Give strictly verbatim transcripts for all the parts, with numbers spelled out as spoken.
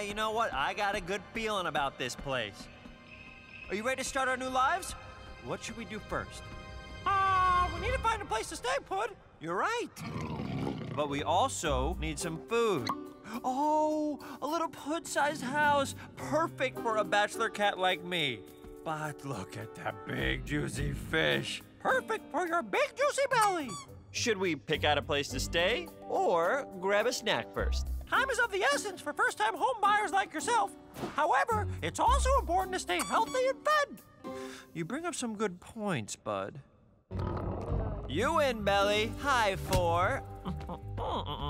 Yeah, you know what? I got a good feeling about this place. Are you ready to start our new lives? What should we do first? Ah, uh, we need to find a place to stay, Pud. You're right. But we also need some food. Oh, a little Pud-sized house, perfect for a bachelor cat like me. But look at that big, juicy fish. Perfect for your big, juicy belly. Should we pick out a place to stay or grab a snack first? Time is of the essence for first-time home buyers like yourself. However, it's also important to stay healthy and fed. You bring up some good points, Bud. You win, Belly. High four. Oh,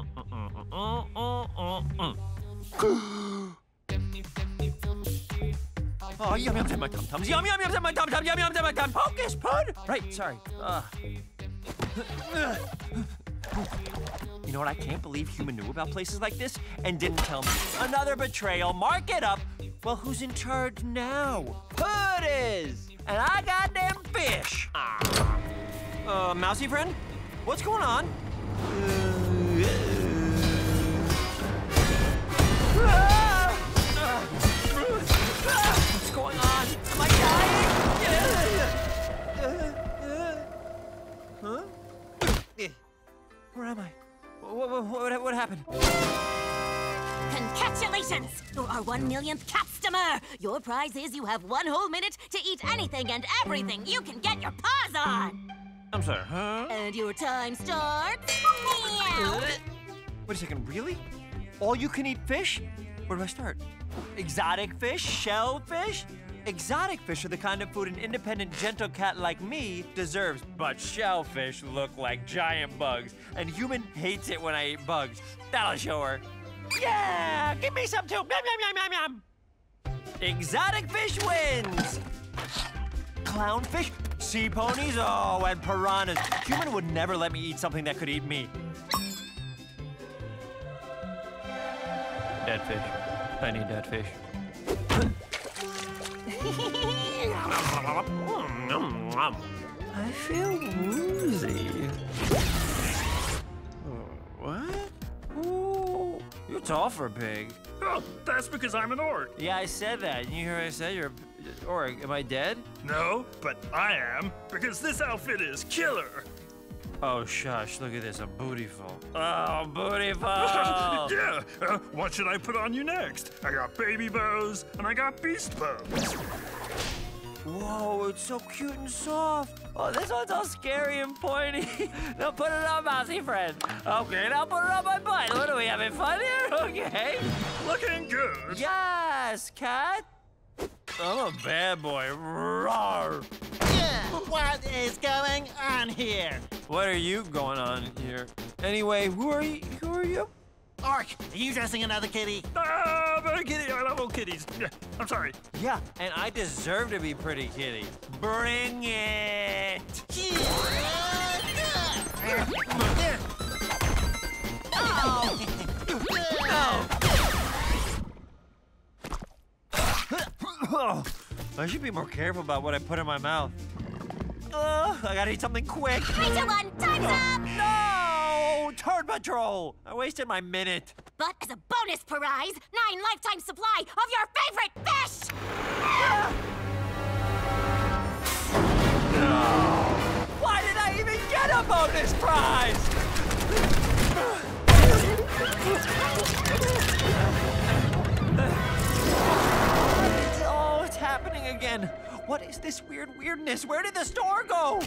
yum yums in my tum tums. Yum yum yums in my tum tums. Yum yums in my tum. Focus, Pud. Right, sorry. Uh. You know what? I can't believe Human knew about places like this and didn't tell me. Another betrayal. Mark it up. Well, who's in charge now? Pud is, and I got them fish. Uh, mousy friend, what's going on? What's going on? Am I dying? Huh? Where am I? What, what, what, what happened? Congratulations! You're our one millionth customer! Your prize is you have one whole minute to eat anything and everything you can get your paws on! I'm sorry, huh? And your time starts now! Wait a second, really? All you can eat fish? Where do I start? Exotic fish? Shellfish? Exotic fish are the kind of food an independent, gentle cat like me deserves. But shellfish look like giant bugs, and Human hates it when I eat bugs. That'll show her. Yeah! Give me some too! Yum, yum, yum, yum, yum! Exotic fish wins! Clownfish, sea ponies, oh, and piranhas. Human would never let me eat something that could eat me. Dead fish. I need dead fish. I feel woozy. What? Ooh, you're tall for big. Oh, that's because I'm an orc. Yeah, I said that. You hear what I said? You're an orc. Am I dead? No, but I am, because this outfit is killer. Oh, shush. Look at this. I'm bootyful. Oh, bootyful. Yeah. Uh, what should I put on you next? I got baby bows, and I got beast bows. Whoa, it's so cute and soft. Oh, this one's all scary and pointy. Now put it on, mousy friend. Okay, now put it on my butt. What, are we having fun here? Okay. Looking good. Yes, cat. I'm a bad boy. Roar. Yeah, what is going on here? What are you going on here? Anyway, who are you? Who are you? Orc, are you dressing another kitty? Ah, uh, kitty, I love old kitties. I'm sorry. Yeah, and I deserve to be pretty kitty. Bring it! Oh! No! I should be more careful about what I put in my mouth. Uh, I gotta eat something quick. Three, two, one, time's up! No! Turd Patrol! I wasted my minute. But as a bonus prize, nine lifetime supply of your favorite fish! Ah! No! Why did I even get a bonus prize? It's, oh, it's happening again. What is this weird weirdness? Where did the store go?